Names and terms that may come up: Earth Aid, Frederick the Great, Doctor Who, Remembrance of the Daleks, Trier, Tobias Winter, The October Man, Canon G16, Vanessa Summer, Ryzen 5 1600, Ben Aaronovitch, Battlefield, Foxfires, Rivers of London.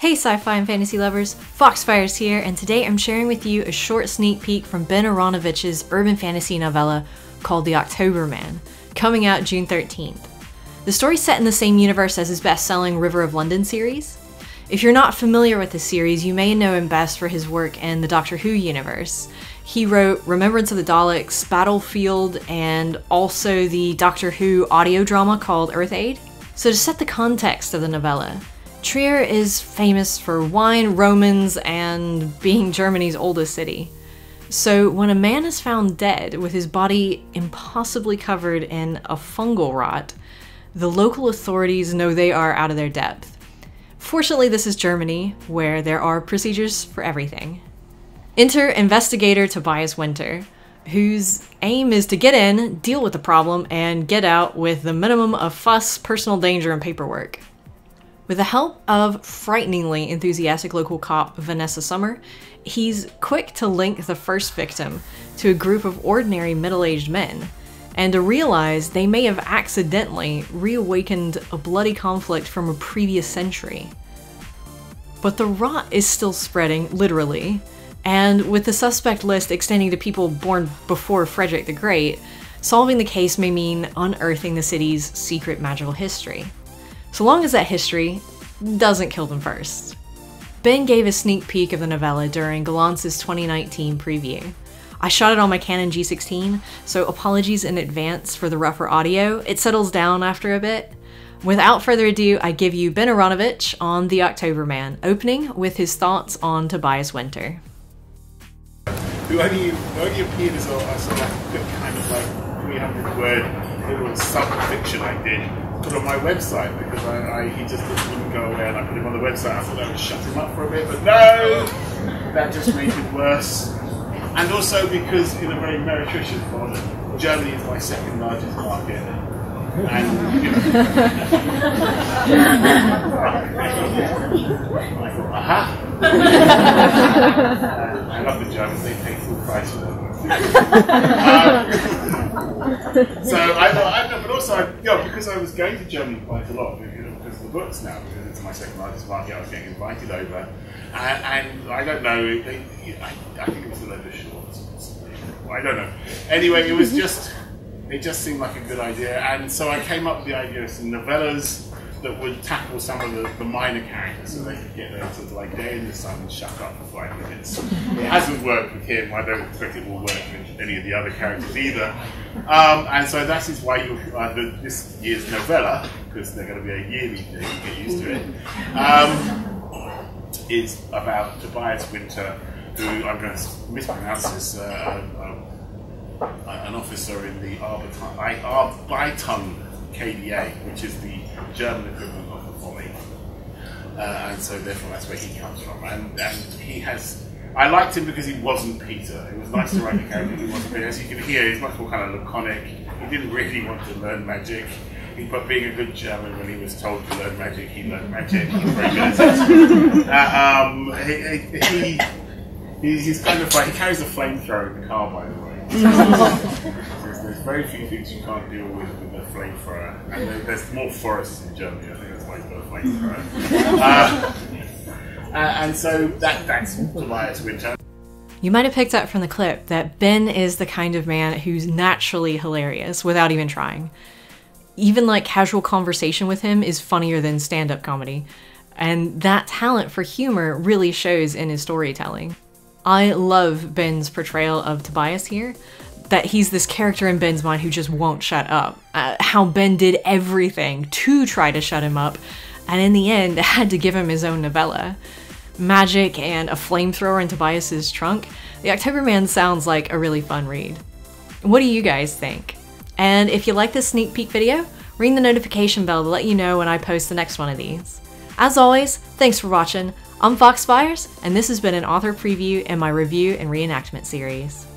Hey sci-fi and fantasy lovers, Foxfires here, and today I'm sharing with you a short sneak peek from Ben Aaronovitch's urban fantasy novella called The October Man, coming out June 13th. The story's set in the same universe as his best-selling Rivers of London series. If you're not familiar with this series, you may know him best for his work in the Doctor Who universe. He wrote Remembrance of the Daleks, Battlefield, and also the Doctor Who audio drama called Earth Aid. So to set the context of the novella, Trier is famous for wine, Romans, and being Germany's oldest city. So when a man is found dead with his body impossibly covered in a fungal rot, the local authorities know they are out of their depth. Fortunately, this is Germany, where there are procedures for everything. Enter investigator Tobias Winter, whose aim is to get in, deal with the problem, and get out with the minimum of fuss, personal danger, and paperwork. With the help of frighteningly enthusiastic local cop Vanessa Summer, he's quick to link the first victim to a group of ordinary middle-aged men, and to realize they may have accidentally reawakened a bloody conflict from a previous century. But the rot is still spreading, literally, and with the suspect list extending to people born before Frederick the Great, solving the case may mean unearthing the city's secret magical history. So long as that history doesn't kill them first. Ben gave a sneak peek of the novella during Galance's 2019 preview. I shot it on my Canon G16, so apologies in advance for the rougher audio. It settles down after a bit. Without further ado, I give you Ben Aaronovitch on The October Man, opening with his thoughts on Tobias Winter. The only appeared as a sort of quick kind of like 300-word little sub-fiction I did. Put on my website because he just wouldn't go away, and I put him on the website. I thought that would shut him up for a bit, but no! That just made it worse. And also because, in a very meretricious model, Germany is my second largest market. And, you know, I thought, aha! I love the Germans, they pay full price for them. So I thought, but also, because I was going to Germany quite a lot, because of the books now, because it's my second largest market, I was getting invited over, and I don't know, I think it was a load of shorts, I don't know. Anyway, it was just, it just seemed like a good idea, and so I came up with the idea of some novellas that would tackle some of the minor characters so they could get their sort of like day in the sun and shut up for 5 minutes. It hasn't worked with him, I don't expect it will work with any of the other characters either. And so that is why this year's novella, because they're going to be a yearly thing, get used to it, is about Tobias Winter, who I'm going to mispronounce this, an officer in the Arbeitung KDA, which is the German equivalent of the volley, and so therefore that's where he comes from. And he has, I liked him because he wasn't Peter. It was nice to write a character who wasn't Peter. As you can hear, he's much more kind of laconic. He didn't really want to learn magic, but being a good German, when he was told to learn magic, he learned magic. He was very good at it. He's kind of like, he carries a flamethrower in the car, by the way. There's very few things you can't deal with a flamethrower, and there's more forests in Germany. I think that's why you've got a flamethrower. And so that's Tobias Winter. You might have picked up from the clip that Ben is the kind of man who's naturally hilarious without even trying. Even like casual conversation with him is funnier than stand-up comedy, and that talent for humor really shows in his storytelling. I love Ben's portrayal of Tobias here, that he's this character in Ben's mind who just won't shut up. How Ben did everything to try to shut him up, and in the end had to give him his own novella. Magic and a flamethrower in Tobias's trunk, The October Man sounds like a really fun read. What do you guys think? And if you like this sneak peek video, ring the notification bell to let you know when I post the next one of these. As always, thanks for watching. I'm Foxfires, and this has been an author preview in my review and reenactment series.